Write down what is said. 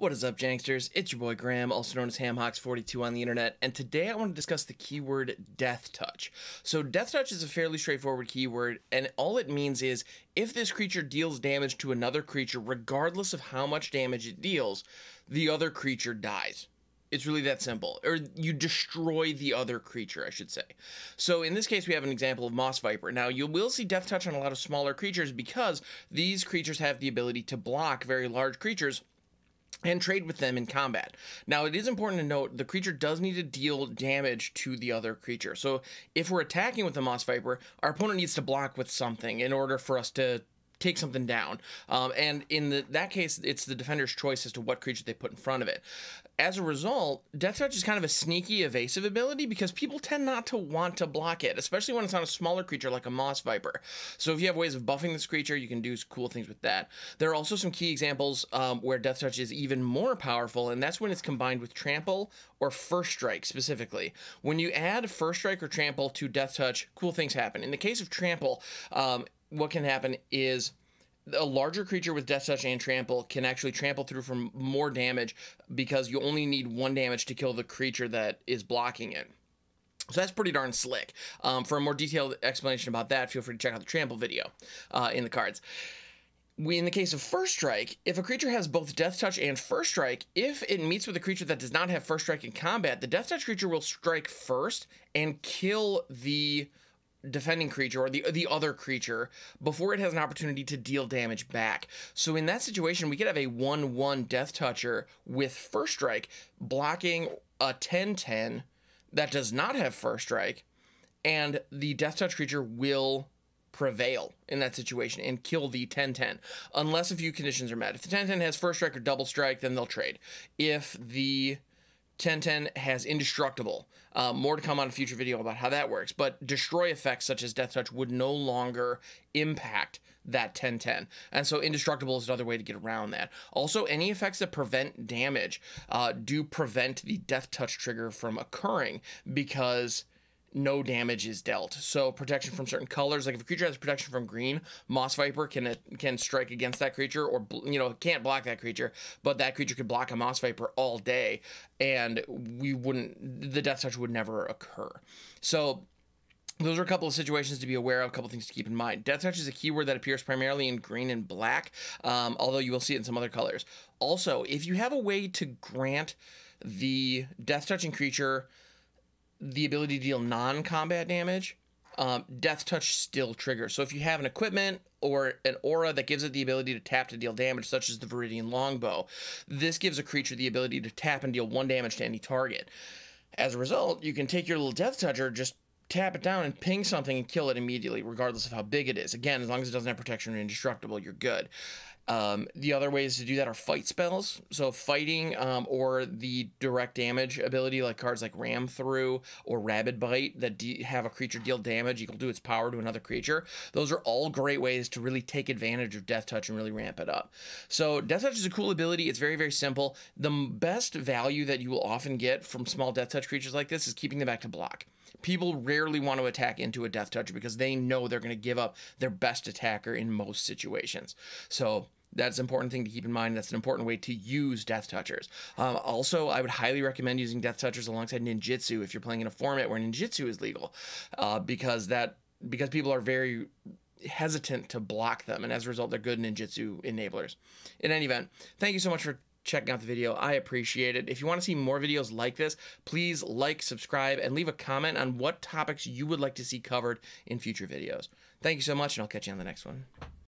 What is up, Janksters? It's your boy Graham, also known as HamHocks42 on the internet, and today I want to discuss the keyword Death Touch. So Death Touch is a fairly straightforward keyword, and all it means is if this creature deals damage to another creature, regardless of how much damage it deals, the other creature dies. It's really that simple. Or you destroy the other creature, I should say. So in this case, we have an example of Moss Viper. Now, you will see Death Touch on a lot of smaller creatures because these creatures have the ability to block very large creatures and trade with them in combat. Now, it is important to note the creature does need to deal damage to the other creature. So if we're attacking with the Moss Viper, our opponent needs to block with something in order for us to take something down. And in that case, it's the defender's choice as to what creature they put in front of it. As a result, Death Touch is kind of a sneaky, evasive ability because people tend not to want to block it, especially when it's on a smaller creature like a Moss Viper. So if you have ways of buffing this creature, you can do cool things with that. There are also some key examples where Death Touch is even more powerful, and that's when it's combined with Trample or First Strike specifically. When you add First Strike or Trample to Death Touch, cool things happen. In the case of Trample, what can happen is a larger creature with Death Touch and Trample can actually trample through for more damage because you only need one damage to kill the creature that is blocking it. So that's pretty darn slick. For a more detailed explanation about that, feel free to check out the Trample video in the cards. In the case of First Strike, if a creature has both Death Touch and First Strike, if it meets with a creature that does not have First Strike in combat, the Death Touch creature will strike first and kill the defending creature or the other creature before it has an opportunity to deal damage back. So in that situation, we could have a 1-1 Death Toucher with First Strike blocking a 10-10 that does not have First Strike, and the Death Touch creature will prevail in that situation and kill the 10-10, unless a few conditions are met. If the 10-10 has First Strike or Double Strike, then they'll trade. If the 10-10 has Indestructible. More to come on a future video about how that works, but destroy effects such as Death Touch would no longer impact that 10-10, and so Indestructible is another way to get around that. Also, any effects that prevent damage do prevent the Death Touch trigger from occurring because no damage is dealt. So protection from certain colors, like if a creature has protection from green, Moss Viper can strike against that creature, or can't block that creature, but that creature could block a Moss Viper all day, and the Death Touch would never occur. So those are a couple of situations to be aware of, a couple of things to keep in mind. Death Touch is a keyword that appears primarily in green and black, although you will see it in some other colors. Also, if you have a way to grant the Death Touching creature the ability to deal non-combat damage, Death Touch still triggers. So if you have an equipment or an aura that gives it the ability to tap to deal damage, such as the Viridian Longbow, this gives a creature the ability to tap and deal 1 damage to any target. As a result, you can take your little Death Toucher, just tap it down and ping something and kill it immediately, regardless of how big it is. Again, as long as it doesn't have protection or indestructible, you're good. The other ways to do that are fight spells. So fighting or the direct damage ability, like cards like Ram Through or Rabid Bite that have a creature deal damage equal to its power to another creature. Those are all great ways to really take advantage of Death Touch and really ramp it up. So Death Touch is a cool ability. It's very, very simple. The best value that you will often get from small Death Touch creatures like this is keeping them back to block. People rarely want to attack into a Death Toucher because they know they're going to give up their best attacker in most situations. So that's an important thing to keep in mind. That's an important way to use Death Touchers. Also, I would highly recommend using Death Touchers alongside ninjutsu if you're playing in a format where ninjutsu is legal, because people are very hesitant to block them, and as a result, they're good ninjutsu enablers. In any event, thank you so much for checking out the video. I appreciate it. If you want to see more videos like this, please like, subscribe, and leave a comment on what topics you would like to see covered in future videos. Thank you so much, and I'll catch you on the next one.